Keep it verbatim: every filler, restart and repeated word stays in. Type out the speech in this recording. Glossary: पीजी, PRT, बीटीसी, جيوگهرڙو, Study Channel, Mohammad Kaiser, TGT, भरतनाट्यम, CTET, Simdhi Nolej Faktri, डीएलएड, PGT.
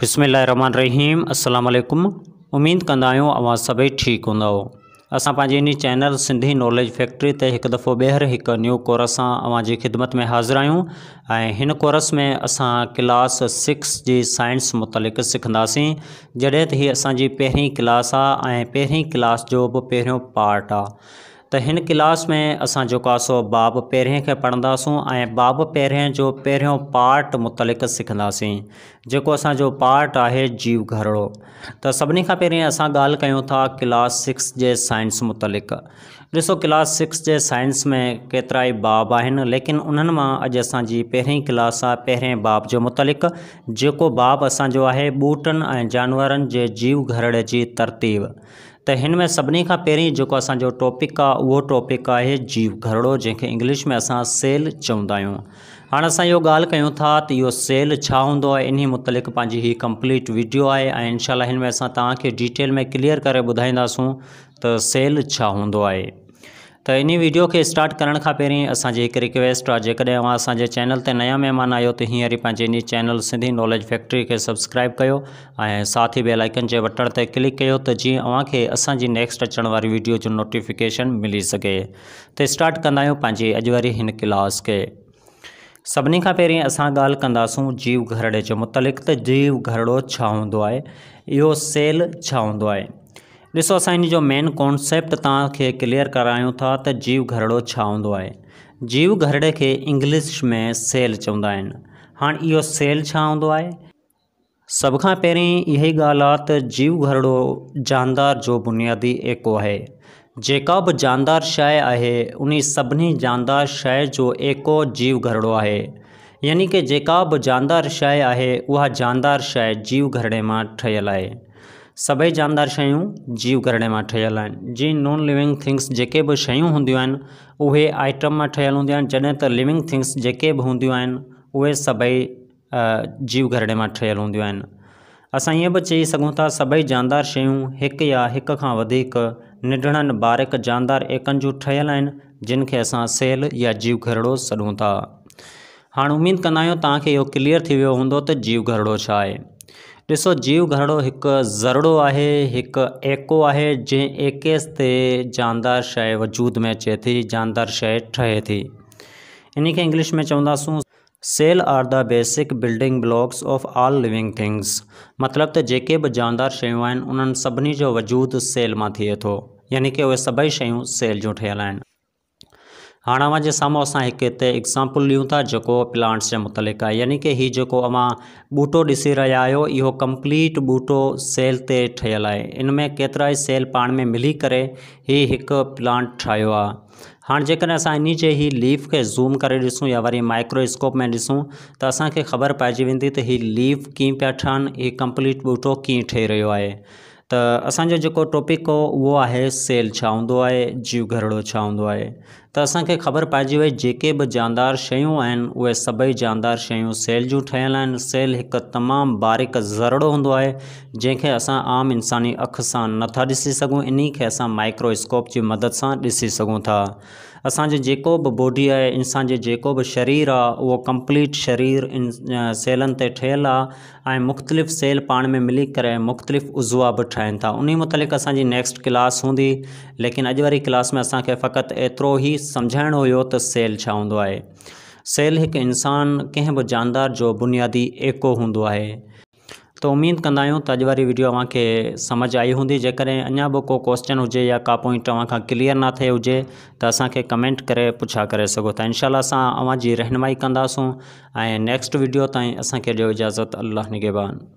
बिस्मिल्लाहिर्रहमानिर्रहीम अस्सलाम वालेकुम। उम्मीद कंदा आहियूं अवां सभई ठीकु हूंदव। असां पंहिंजे इन चैनल सिंधी नॉलेज फैक्ट्री ते हिकु दफ़ो ॿीहर हिकु न्यू कोर्स सां अवां जी ख़िदमत में हाज़िर आहियूं ऐं हिन कोर्स में असां क्लास सिक्स जी साइंस मुतलिक़ सिखंदासीं, जॾहिं त हीअ असांजी पहिरीं क्लास आहे ऐं पहिरीं क्लास जो बि पहिरियों पार्ट आहे। तो इन क्लास में असां जेको आहे सो बाब पहिरें खे पढ़ंदासूं ऐं बाब पहिरें जो पहिरियों पार्ट मुतलिक़ सिखंदासीं, जेको असांजो पार्ट आहे जीव घरड़ो। तो सभिनी खां पहिरें असां ॻाल्हि कयूं था क्लास सिक्स के साइंस मुतलिक़। ॾिसो, क्लास सिक्स के साइंस में केतिरा ई बाब आहिनि, लेकिन उन्हनि मां अॼु असांजी पहिरीं क्लास आहे पहिरें बाब जो मुतलिक़, जेको बाब असांजो आहे ॿूटनि ऐं जानवरनि जे जीव घरड़े जी तरतीब। तो इन में सभी का पैं जो असो टॉपिक आ वो टॉपिक है जीव घरड़ो, जैसे इंग्लिश में अस सेल चवंदा आहियूं। हाँ, अस यो गाल क्यों था तो यो सेल छा होंदो है, इन्हीं मुतलिक़ पांजी ही कंप्लीट वीडियो है। इंशाल्लाह इन में अस डिटेल में क्लियर कर बुधाईंदासूं तो सेल छा होंदो है। तो इन वीडियो के स्टार्ट करण का पैं असांजी हिकु रिक्वेस्ट आ, जहाँ असांजे चैनल ते नया मेहमान आयो तो हींअर पंहिंजे इन चैनल सिंधी नॉलेज फैक्ट्री के सब्सक्राइब कयो ऐं साथ ही बेल आइकन के बटन ते क्लिक कयो तो जीअं अव्हांखे असांजी नेक्स्ट अचण वारी वीडियो जो नोटिफिकेशन मिली सके। तो स्टार्ट कंदा आहियूं पंहिंजी अॼु वारी हिन क्लास के। सभिनी खां पहिरीं असां ॻाल्हि कंदासूं जीव घरड़े जे मुतलिक़, त जीव घरड़ो छा हूंदो आहे, इहो सेल छा हूंदो आहे। ॾिसो, असां इन जो मेन कॉन्सेप्ट तव्हांखे क्लियर करायूं था त जीव घरड़ो छा हूंदो आहे। जीव घरड़े खे इंग्लिश में सेल चवंदा आहिनि। हाणे इहो सेल छा हूंदो आहे, सभ खां पहिरीं इहा ई ॻाल्हि आहे त जीव घरड़ो जानदार जो बुनियादी एको आहे। जेका बि जानदार शइ आहे उन सभिनी जानदार शइ जो एको जीव घरड़ो आहे, यानी कि जेका बि जानदार शइ आहे उहा जानदार शइ जीव घरड़े मां ठहियलु आहे। सभई जानदार शयूं जीव घरड़े मां ठहियल आहिनि। जी नॉन लिविंग थिंग्स जेके बि शयूं हूंदियूं आहिनि उहे आइटम मां ठहियल हूंदियूं आहिनि, जॾहिं त लिविंग थिंग्स जेके बि हूंदियूं आहिनि उहे सभई जीव घरड़े मां ठहियल हूंदियूं आहिनि। असां ईअं बि चई सघूं था सभई जानदार शयूं हिकु या हिक खां वधीक निढड़नि बारिक जानदार एकनि जूं ठहियल आहिनि, जिन खे असां सेल या जीव घरड़ो सॾूं था। हाणे उमेद कंदा आहियूं तव्हांखे इहो क्लियर थी वियो हूंदो त जीव घरड़ो छा आहे। ॾिसो, जीव घरड़ो हिकु ज़रड़ो आहे, हिकु एको आहे, जंहिं एकेस ते जानदार शइ वजूद में अचे थी, जानदार शइ ठहे थी। इन खे इंग्लिश में चवंदासूं cell are the basic building blocks of all living things. मतिलबु त जेके बि जानदार शयूं आहिनि उन्हनि सभिनी जो वजूद सेल मां थिए थो, यानी कि उहे सभई शयूं सेल जूं ठहियल आहिनि। हाँ, अवां जे साम्हूं असां हिकु हिते एग्ज़ाम्पल लियूं था जेको प्लांट्स जे मुतलिक़ आहे, यानी कि ही जेको अवां बूटो ॾिसी रहिया आहियो इहो कंप्लीट बूटो सेल ते ठहियल आहे। इन में केतिरा ई सेल पाण में मिली करे ही हिकु प्लांट ठाहियो आहे। हाँ, जेकॾहिं असां इन जे ही लीफ खे ज़ूम करे ॾिसूं या वरी माइक्रोस्कोप में ॾिसूं त असांखे ख़बर पइजी वेंदी त ही लीफ कीअं पिया ठहनि, ही कंप्लीट बूटो कीअं ठही रहियो आहे। तो असांजो जेको टॉपिक हो उहो आहे सेल छा हूंदो आहे, जीव घरड़ो छा हूंदो आहे। त असांखे ख़बर पइजी वई जेके बि जानदार शयूं आहिनि उहे सभई जानदार शयूं सेल जूं ठहियल आहिनि। सेल हिकु तमामु बारीक ज़रड़ो हूंदो आहे, जंहिंखे असां आम इंसानी अख सां नथा ॾिसी सघूं, इन खे असां माइक्रोस्कोप जी मदद सां ॾिसी सघूं था। असांजो जेको बि बॉडी आहे, इंसान जो जेको बि शरीर आहे उहो कंप्लीट शरीर इन सेलनि ते ठहियल आहे ऐं मुख़्तलिफ़ सेल पाण में मिली करे मुख़्तलिफ़ उज़वा बि ठाहिनि था। उन मुतलिक़ असांजी नेक्स्ट क्लास हूंदी, लेकिन अॼु वारी क्लास में असांखे फ़क़ति एतिरो ई समझाइणो हुयो त सेल छा हूंदो आहे। सेल हिकु इंसान कंहिं बि जानदार जो बुनियादी एको हूंदो आहे। तो उम्मीद कंदा आहियूं त अॼु वारी वीडियो तव्हां खे सम्झ आई हूंदी। जेकॾहिं अञा बि को क्वेश्चन हुजे या का पॉइंट तव्हां खां क्लियर न थिए हुजे त असांखे कमेंट करे पुछा करे सघो था। इंशाल्लाह असां अव्हां जी रहनुमाई कंदासूं ऐं नेक्स्ट वीडियो ताईं असांखे ॾियो इजाज़त। अल्लाह निगेबान।